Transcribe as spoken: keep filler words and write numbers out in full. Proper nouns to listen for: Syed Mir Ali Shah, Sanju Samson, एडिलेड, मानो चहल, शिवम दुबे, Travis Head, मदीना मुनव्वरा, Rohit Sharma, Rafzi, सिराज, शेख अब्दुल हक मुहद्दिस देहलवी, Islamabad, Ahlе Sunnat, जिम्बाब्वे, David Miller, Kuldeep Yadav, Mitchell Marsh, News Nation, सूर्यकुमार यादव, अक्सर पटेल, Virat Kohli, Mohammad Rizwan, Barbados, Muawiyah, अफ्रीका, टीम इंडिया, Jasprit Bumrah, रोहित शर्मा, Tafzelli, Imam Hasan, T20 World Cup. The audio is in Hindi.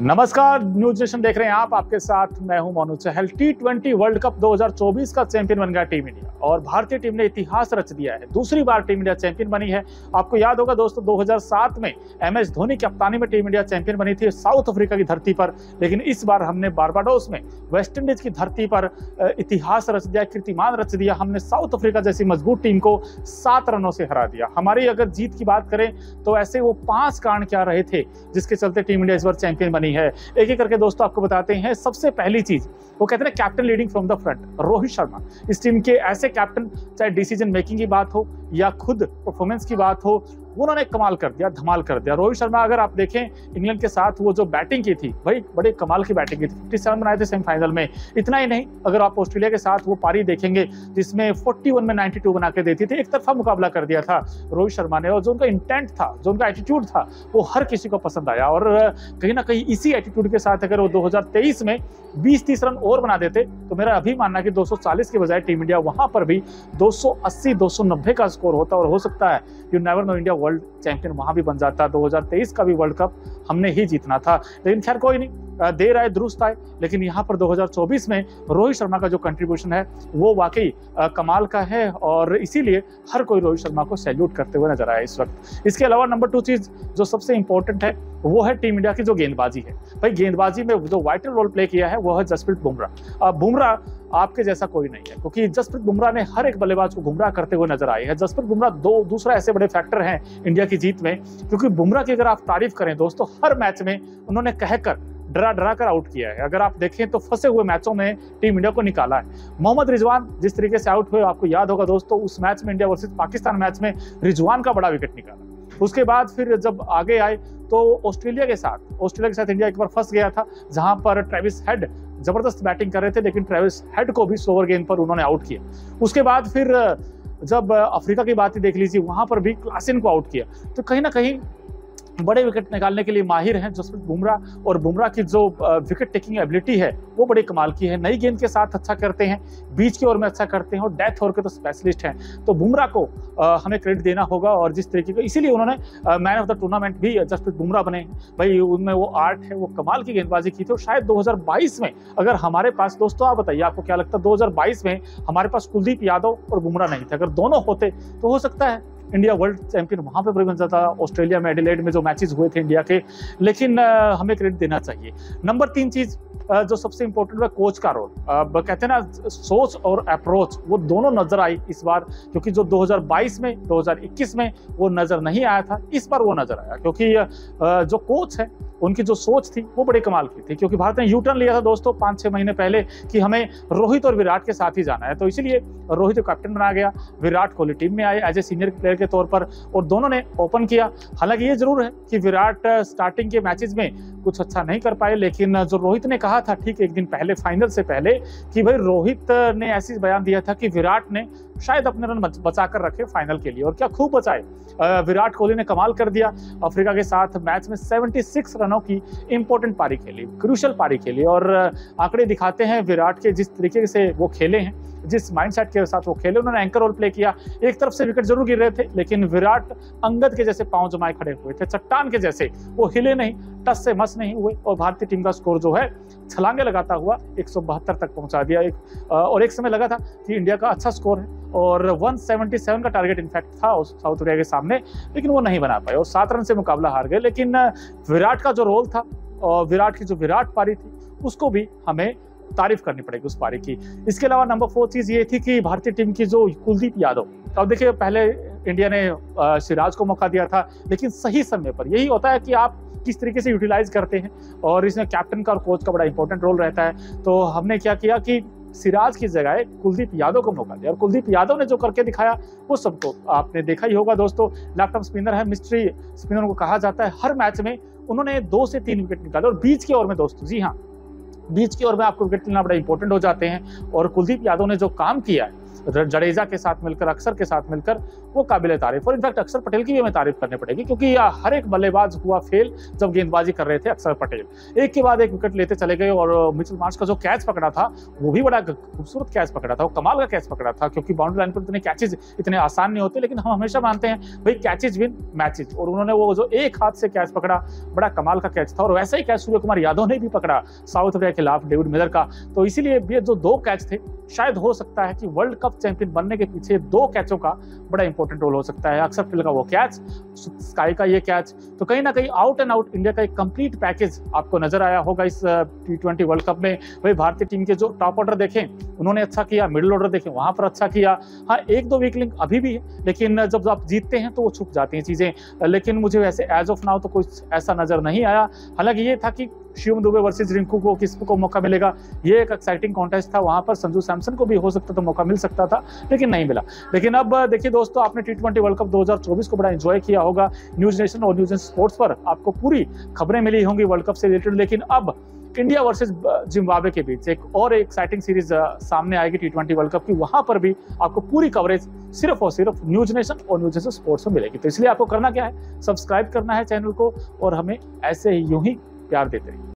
नमस्कार, न्यूज नेशन देख रहे हैं आप। आपके साथ मैं हूं मानो चहल। T twenty world cup दो हज़ार चौबीस का चैंपियन बन गया टीम इंडिया और भारतीय टीम ने इतिहास रच दिया है। दूसरी बार टीम इंडिया चैंपियन बनी है। आपको याद होगा दोस्तों, दो हज़ार सात में एम एस धोनी की कप्तानी में टीम इंडिया चैंपियन बनी थी साउथ अफ्रीका की धरती पर। लेकिन इस बार हमने बारबाडोस में वेस्ट इंडीज की धरती पर इतिहास रच दिया, कीर्तिमान रच दिया। हमने साउथ अफ्रीका जैसी मजबूत टीम को सात रनों से हरा दिया। हमारी अगर जीत की बात करें तो ऐसे वो पांच कारण क्या रहे थे जिसके चलते टीम इंडिया इस बार चैंपियन बनी है। एक एक करके दोस्तों आपको बताते हैं। सबसे पहली चीज वो कहते हैं captain leading from the front, रोहित शर्मा। इस टीम के ऐसे कैप्टन, चाहे डिसीजन मेकिंग की बात हो या खुद परफॉर्मेंस की बात हो, उन्होंने कमाल कर दिया, धमाल कर दिया। रोहित शर्मा अगर आप देखें इंग्लैंड के साथ वो जो बैटिंग की थी, भाई बड़े कमाल की बैटिंग की थी। फिफ्टी सेवन बनाए थे सेमीफाइनल में। इतना ही नहीं, अगर आप ऑस्ट्रेलिया के साथ वो पारी देखेंगे जिसमें फोर्टी वन में नाइन्टी टू बना के देती थी, एक तरफा मुकाबला कर दिया था रोहित शर्मा ने। और जो उनका इंटेंट था, जो उनका एटीट्यूड था, वो हर किसी को पसंद आया। और कहीं ना कहीं इसी एटीट्यूड के साथ अगर वो दो हजार तेईस में बीस तीस रन और बना देते तो मेरा अभी मानना कि दो सौ चालीस के बजाय टीम इंडिया वहां पर भी दो सौ अस्सी दो सौ नब्बे का स्कोर होता। और हो सकता है you never know, India world champion वहां भी बन जाता। दो हज़ार तेईस का भी वर्ल्ड कप हमने ही जीतना था। लेकिन खैर कोई नहीं, देर आए दुरुस्त आए। लेकिन यहां पर दो हज़ार चौबीस में रोहित शर्मा का जो कंट्रीब्यूशन है वो वाकई कमाल का है और इसीलिए हर कोई रोहित शर्मा को सैल्यूट करते हुए नजर आया इस वक्त। इसके अलावा नंबर टू चीज जो सबसे इंपॉर्टेंट है वो है टीम इंडिया की जो गेंदबाजी है। भाई गेंदबाजी में जो वाइटल रोल प्ले किया है वो है जसप्रीत बुमराह। बुमराह आपके जैसा कोई नहीं है, क्योंकि जसप्रीत बुमराह ने हर एक बल्लेबाज को गुमराह करते हुए नजर आए हैं। जसप्रीत बुमराह दो दूसरा ऐसे बड़े फैक्टर हैं इंडिया की जीत में, क्योंकि बुमराह की अगर आप तारीफ करें दोस्तों, हर मैच में उन्होंने कहकर डरा डरा कर आउट किया है। अगर आप देखें तो फंसे हुए मैचों में टीम इंडिया को निकाला है। मोहम्मद रिजवान जिस तरीके से आउट हुए, आपको याद होगा दोस्तों, उस मैच में इंडिया वर्सेज पाकिस्तान मैच में रिजवान का बड़ा विकेट निकाला। उसके बाद फिर जब आगे आए तो ऑस्ट्रेलिया के साथ ऑस्ट्रेलिया के साथ इंडिया एक बार फंस गया था, जहां पर ट्रेविस हेड जबरदस्त बैटिंग कर रहे थे, लेकिन ट्रेविस हेड को भी स्लोअर गेंद पर उन्होंने आउट किया। उसके बाद फिर जब अफ्रीका की बात ही देख लीजिए, वहां पर भी क्लासन को आउट किया। तो कहीं ना कहीं बड़े विकेट निकालने के लिए माहिर हैं जसप्रीत बुमराह, और बुमराह की जो विकेट टेकिंग एबिलिटी है वो बड़ी कमाल की है। नई गेंद के साथ अच्छा करते हैं, बीच के ओवर में अच्छा करते हैं और डेथ ओवर के तो स्पेशलिस्ट हैं। तो बुमराह को आ, हमें क्रेडिट देना होगा। और जिस तरीके का इसीलिए उन्होंने मैन ऑफ द टूर्नामेंट भी जसप्रीत बुमराह बने हैं। भाई उनमें वो आर्ट है, वो कमाल की गेंदबाजी की थी। और शायद दो हज़ार बाईस में अगर हमारे पास दोस्तों, आप बताइए आपको क्या लगता है, दो हज़ार बाईस में हमारे पास कुलदीप यादव और बुमराह नहीं थे, अगर दोनों होते तो हो सकता है इंडिया वर्ल्ड चैंपियन वहां पर बन जाता। ऑस्ट्रेलिया में एडिलेड में जो मैचेस हुए थे इंडिया के, लेकिन आ, हमें क्रेडिट देना चाहिए। नंबर तीन चीज आ, जो सबसे इंपॉर्टेंट है, कोच का रोल। अब कहते हैं ना, सोच और अप्रोच वो दोनों नजर आई इस बार, क्योंकि जो दो हज़ार बाईस में दो हज़ार इक्कीस में वो नजर नहीं आया था, इस बार वो नजर आया। क्योंकि आ, जो कोच है उनकी जो सोच थी वो बड़े कमाल की थी। क्योंकि भारत ने यू टर्न लिया था दोस्तों पाँच छः महीने पहले कि हमें रोहित और विराट के साथ ही जाना है, तो इसीलिए रोहित को कैप्टन बनाया गया, विराट कोहली टीम में आए एज ए सीनियर प्लेयर के तौर पर और दोनों ने ओपन किया। हालांकि ये जरूर है कि विराट स्टार्टिंग के मैचेस में कुछ अच्छा नहीं कर पाए, लेकिन जो रोहित ने कहा था ठीक एक दिन पहले फाइनल से पहले कि भाई, रोहित ने ऐसी बयान दिया था कि विराट ने शायद अपने रन बचा कर रखे फाइनल के लिए, और क्या खूब बचाए। विराट कोहली ने कमाल कर दिया अफ्रीका के साथ मैच में, छिहत्तर रनों की इंपॉर्टेंट पारी खेली, क्रूशियल पारी खेली। और आंकड़े दिखाते हैं विराट के, जिस तरीके से वो खेले हैं, जिस माइंडसेट के साथ वो खेले, उन्होंने एंकर रोल प्ले किया। एक तरफ से विकेट जरूर गिर रहे थे, लेकिन विराट अंगद के जैसे पांव जमाए खड़े हुए थे, चट्टान के जैसे, वो हिले नहीं, टस से मस नहीं हुए और भारतीय टीम का स्कोर जो है छलांगे लगाता हुआ एक सौ बहत्तर तक पहुंचा दिया। एक और एक समय लगा था कि इंडिया का अच्छा स्कोर है और एक सौ सतहत्तर का टारगेट इनफैक्ट था उस साउथ अफ्रीका के सामने, लेकिन वो नहीं बना पाए और सात रन से मुकाबला हार गए। लेकिन विराट का जो रोल था और विराट की जो विराट पारी थी, उसको भी हमें तारीफ करनी पड़ेगी उस पारी की। इसके अलावा नंबर फोर चीज़ ये थी कि भारतीय टीम की जो कुलदीप यादव, अब देखिए पहले इंडिया ने सिराज को मौका दिया था, लेकिन सही समय पर, यही होता है कि आप किस तरीके से यूटिलाइज करते हैं और इसमें कैप्टन का और कोच का बड़ा इंपॉर्टेंट रोल रहता है। तो हमने क्या किया कि सिराज की जगह कुलदीप यादव को मौका दिया और कुलदीप यादव ने जो करके दिखाया वो सबको आपने देखा ही होगा दोस्तों। लेफ्ट आर्म स्पिनर है, मिस्ट्री स्पिनर को कहा जाता है। हर मैच में उन्होंने दो से तीन विकेट निकाले और बीच के ओवर में दोस्तों, जी हाँ, बीच के ओवर में आपको विकेट लेना बड़ा इंपॉर्टेंट हो जाते हैं। और कुलदीप यादव ने जो काम किया है जडेजा के साथ मिलकर, अक्सर के साथ मिलकर, वो काबिले तारीफ। और इनफैक्ट अक्सर पटेल की भी हमें तारीफ करनी पड़ेगी, क्योंकि हर एक बल्लेबाज हुआ फेल जब गेंदबाजी कर रहे थे अक्सर पटेल। एक के बाद एक विकेट लेते चले गए, और मिचेल मार्श का जो कैच पकड़ा था वो भी बड़ा खूबसूरत कैच पकड़ा था, वो कमाल का कैच पकड़ा था, क्योंकि बाउंड्री लाइन पर इतने कैचेज इतने आसान नहीं होते, लेकिन हम हमेशा मानते हैं भाई कैचेज विन मैचेज, और उन्होंने वो जो एक हाथ से कैच पकड़ा बड़ा कमाल का कैच था। और वैसा ही कैच सूर्यकुमार यादव ने भी पकड़ा साउथ अफ्रीका के खिलाफ डेविड मिलर का। तो इसीलिए ये जो दो कैच थे, शायद हो सकता है कि वर्ल्ड कप चैंपियन बनने के पीछे दो कैचों का बड़ा इंपॉर्टेंट रोल हो सकता है, अक्सर पटेल का वो कैच, स्काई का ये कैच। तो कहीं ना कहीं आउट एंड आउट इंडिया का एक कंप्लीट पैकेज आपको नजर आया होगा इस टी ट्वेंटी वर्ल्ड कप में। वही भारतीय टीम के जो टॉप ऑर्डर देखें उन्होंने अच्छा किया, मिडिल ऑर्डर देखें वहां पर अच्छा किया, हाँ एक दो वीक लिंक अभी भी है, लेकिन जब आप जीतते हैं तो वो छुप जाती हैं चीज़ें। लेकिन मुझे वैसे एज ऑफ नाउ तो कुछ ऐसा नजर नहीं आया। हालांकि ये था कि शिवम दुबे वर्सेस रिंकू को किस को मौका मिलेगा, ये एक एक्साइटिंग कॉन्टेस्ट था, वहां पर संजू सैमसन को भी हो सकता तो मौका मिल सकता था, लेकिन नहीं मिला। लेकिन अब देखिए दोस्तों, आपने टी ट्वेंटी वर्ल्ड कप दो हज़ार चौबीस को बड़ा एंजॉय किया होगा, न्यूज नेशन और न्यूज नेशन स्पोर्ट्स पर आपको पूरी खबरें मिली होंगी वर्ल्ड कप से रिलेटेड। लेकिन अब इंडिया वर्सेस जिम्बाब्वे के बीच एक और एक्साइटिंग सीरीज सामने आएगी टी ट्वेंटी वर्ल्ड कप की, वहां पर भी आपको पूरी कवरेज सिर्फ और सिर्फ न्यूज नेशन और न्यूज नेशन स्पोर्ट्स में मिलेगी। तो इसलिए आपको करना क्या है, सब्सक्राइब करना है चैनल को, और हमें ऐसे ही यूं ही प्यार देते रहिए।